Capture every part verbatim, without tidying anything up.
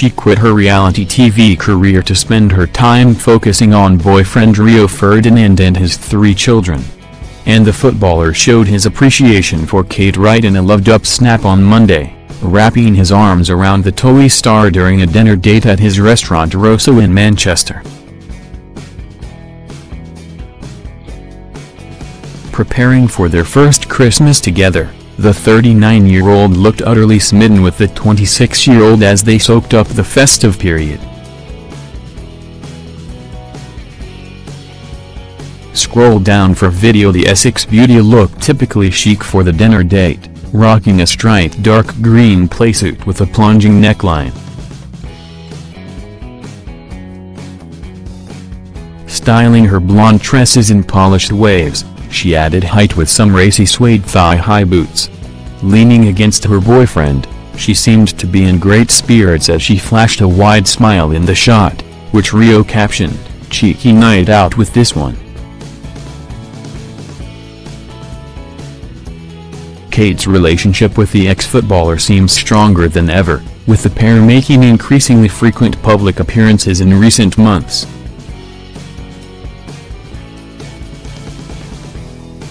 she quit her reality T V career to spend her time focusing on boyfriend Rio Ferdinand and his three children. And the footballer showed his appreciation for Kate Wright in a loved-up snap on Monday, wrapping his arms around the TOWIE star during a dinner date at his restaurant Rosso in Manchester. Preparing for their first Christmas together, the thirty-nine-year-old looked utterly smitten with the twenty-six-year-old as they soaked up the festive period. Scroll down for video. The Essex beauty looked typically chic for the dinner date, rocking a striped dark green playsuit with a plunging neckline. Styling her blonde tresses in polished waves, she added height with some racy suede thigh-high boots. Leaning against her boyfriend, she seemed to be in great spirits as she flashed a wide smile in the shot, which Rio captioned, "Cheeky night out with this one." Kate's relationship with the ex-footballer seems stronger than ever, with the pair making increasingly frequent public appearances in recent months.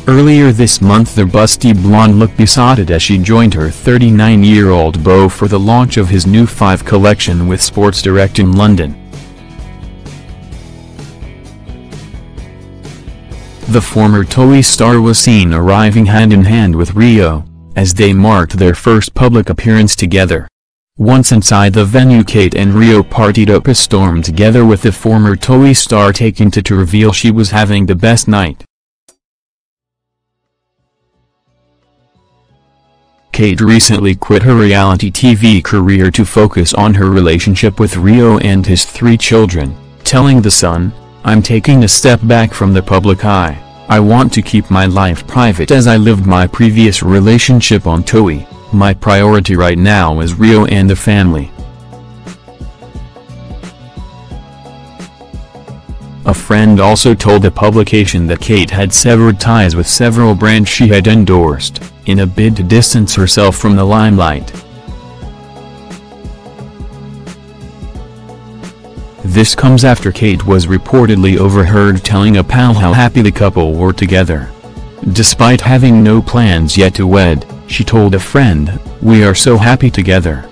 Earlier this month, the busty blonde looked besotted as she joined her thirty-nine-year-old beau for the launch of his new Five collection with Sports Direct in London. The former TOWIE star was seen arriving hand-in-hand with Rio, as they marked their first public appearance together. Once inside the venue, Kate and Rio partied up a storm together, with the former TOWIE star taking to to reveal she was having the best night. Kate recently quit her reality T V career to focus on her relationship with Rio and his three children, telling The Sun, "I'm taking a step back from the public eye. I want to keep my life private as I lived my previous relationship on TOWIE. My priority right now is Rio and the family." A friend also told the publication that Kate had severed ties with several brands she had endorsed, in a bid to distance herself from the limelight. This comes after Kate was reportedly overheard telling a pal how happy the couple were together. Despite having no plans yet to wed, she told a friend, "We are so happy together.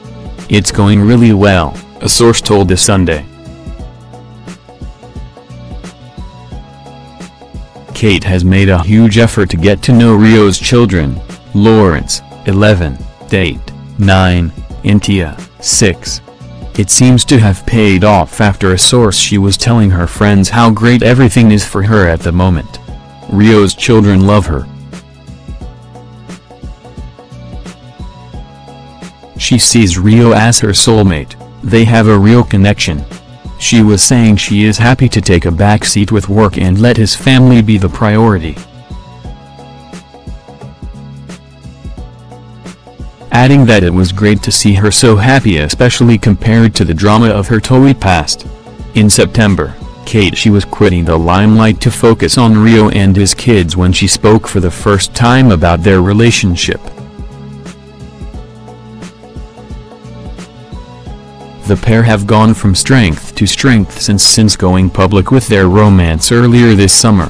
It's going really well," a source told The Sunday. Kate has made a huge effort to get to know Rio's children, Lawrence, eleven, Date, nine, and Tia, six. It seems to have paid off after a source she was telling her friends how great everything is for her at the moment. Rio's children love her. She sees Rio as her soulmate. They have a real connection. She was saying she is happy to take a back seat with work and let his family be the priority. Adding that it was great to see her so happy, especially compared to the drama of her TOWIE past. In September, Kate she was quitting the limelight to focus on Rio and his kids when she spoke for the first time about their relationship. The pair have gone from strength to strength since since going public with their romance earlier this summer.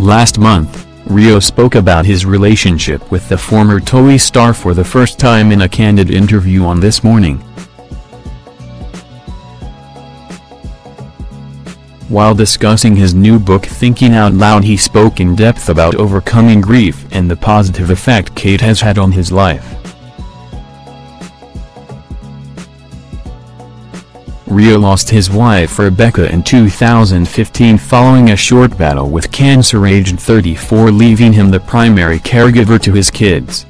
Last month, Rio spoke about his relationship with the former TOWIE star for the first time in a candid interview on This Morning. While discussing his new book Thinking Out Loud, he spoke in depth about overcoming grief and the positive effect Kate has had on his life. Rio lost his wife Rebecca in two thousand fifteen following a short battle with cancer aged thirty-four, leaving him the primary caregiver to his kids.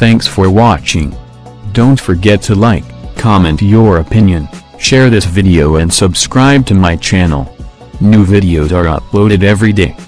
Thanks for watching. Don't forget to like, comment your opinion, share this video and subscribe to my channel. New videos are uploaded every day.